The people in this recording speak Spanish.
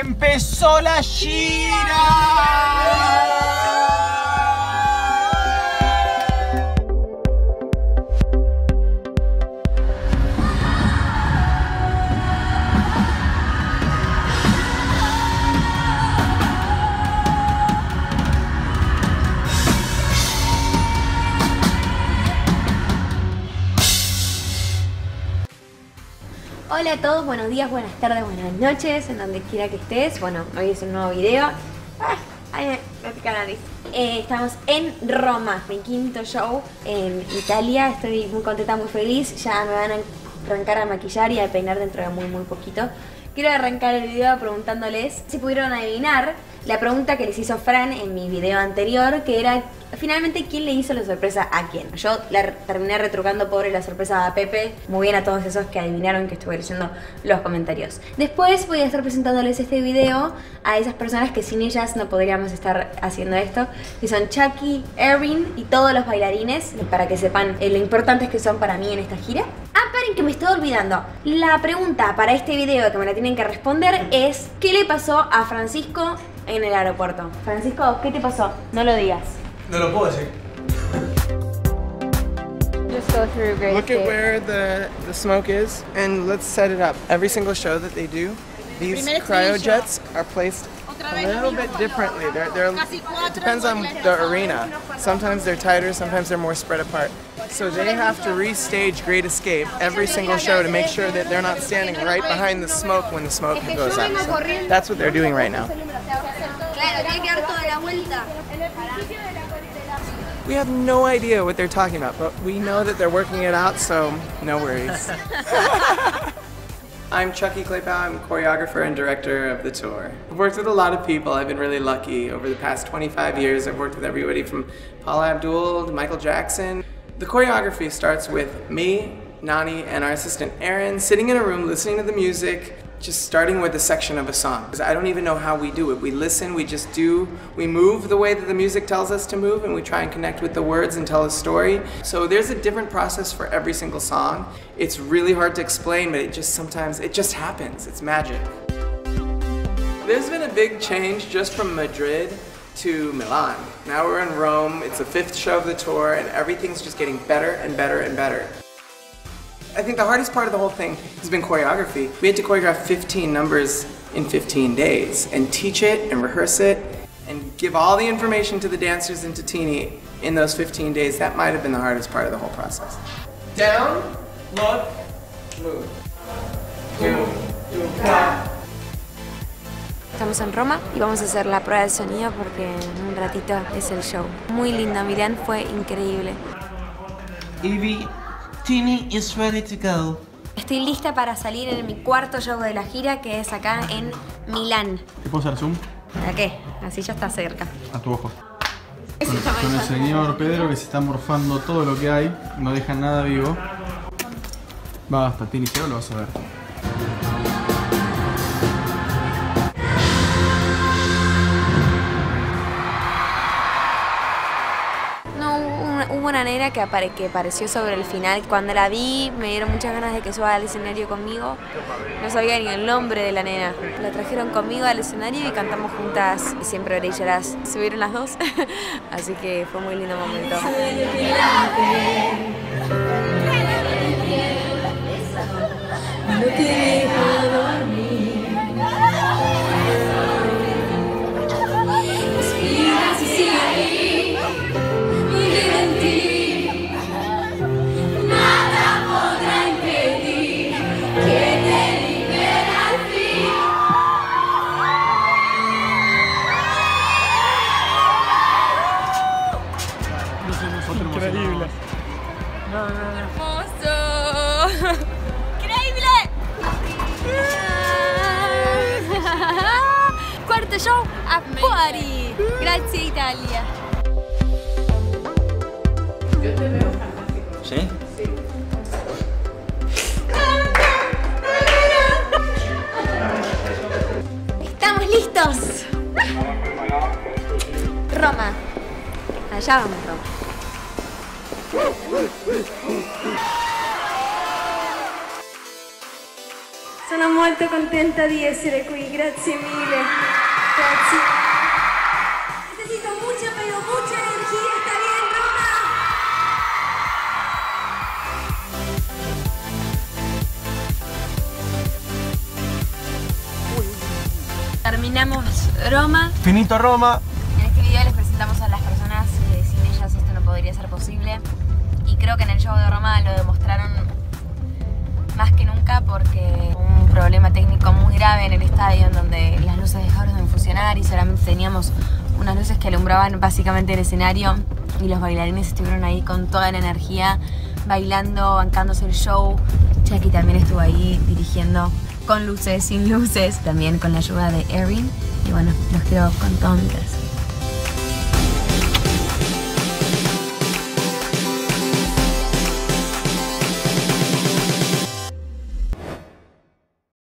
¡Empezó la gira! Hola a todos, buenos días, buenas tardes, buenas noches, en donde quiera que estés. Bueno, hoy es un nuevo video. Ay, me pica la nariz. Estamos en Roma, mi quinto show en Italia. Estoy muy contenta, muy feliz. Ya me van a arrancar a maquillar y a peinar dentro de muy poquito. Quiero arrancar el video preguntándoles si pudieron adivinar la pregunta que les hizo Fran en mi video anterior, que era finalmente quién le hizo la sorpresa a quién. Yo la terminé retrucando, pobre, la sorpresa a Pepe. Muy bien a todos esos que adivinaron, que estuve leyendo los comentarios. Después voy a estar presentándoles este video a esas personas que sin ellas no podríamos estar haciendo esto, que son Chucky, Aaron y todos los bailarines, para que sepan lo importantes que son para mí en esta gira. Ah, paren, que me estoy olvidando. La pregunta para este video que me la tienen que responder es ¿qué le pasó a Francisco en el aeropuerto? Francisco, ¿qué te pasó? No lo digas. No lo puedo decir. Just go through great Look at where the smoke is and let's set it up. Every single show that they do, these cryojets are placed a little bit differently. It depends on the arena. Sometimes they're tighter, sometimes they're more spread apart. So they have to restage Great Escape every single show to make sure that they're not standing right behind the smoke when the smoke goes out. So that's what they're doing right now. We have no idea what they're talking about, but we know that they're working it out, so no worries. I'm Chucky Clay Powell. I'm choreographer and director of the tour. I've worked with a lot of people. I've been really lucky. Over the past 25 years, I've worked with everybody from Paula Abdul to Michael Jackson. The choreography starts with me, Nani, and our assistant Aaron sitting in a room listening to the music, just starting with a section of a song. Because I don't even know how we do it. We listen, we just do, we move the way that the music tells us to move, and we try and connect with the words and tell a story. So there's a different process for every single song. It's really hard to explain, but it just sometimes, it just happens. It's magic. There's been a big change just from Madrid to Milan. Now we're in Rome, it's the 5th show of the tour, and everything's just getting better and better and better. I think the hardest part of the whole thing has been choreography. We had to choreograph 15 numbers in 15 days and teach it and rehearse it and give all the information to the dancers and to Tini in those 15 days. That might have been the hardest part of the whole process. Down, look, move. Estamos en Roma y vamos a hacer la prueba de sonido porque en un ratito es el show. Muy lindo, Miran, fue increíble. Evie. Tini is ready to go. Estoy lista para salir en mi cuarto show de la gira, que es acá en Milán. ¿Te puedo hacer zoom? ¿A qué? Así ya está cerca. A tu ojo. Con el señor Pedro que se está morfando todo lo que hay, no deja nada vivo. Basta, Tini, si no lo vas a ver. Una nena que apareció sobre el final. Cuando la vi me dieron muchas ganas de que suba al escenario conmigo. No sabía ni el nombre de la nena. La trajeron conmigo al escenario y cantamos juntas y siempre oré y llorás. Subieron las dos, así que fue un muy lindo momento. Increíble. Hermoso. Increíble. Cuarto show a fuori. Grazie Italia. Yo te veo. ¿Sí? Sí. Estamos listos. Roma. Allá vamos, Roma. Sono molto contenta di essere qui, grazie mille. Grazie. Terminamos Roma. Finito Roma. En este video les presentamos a las personas que sin ellas esto no podría ser posible. Y creo que en el show de Roma lo demostraron más que nunca porque hubo un problema técnico muy grave en el estadio en donde las luces dejaron de funcionar y solamente teníamos unas luces que alumbraban básicamente el escenario y los bailarines estuvieron ahí con toda la energía bailando, bancándose el show. Chucky también estuvo ahí dirigiendo con luces, sin luces, también con la ayuda de Aaron. Y bueno, los quiero con todo mi corazón.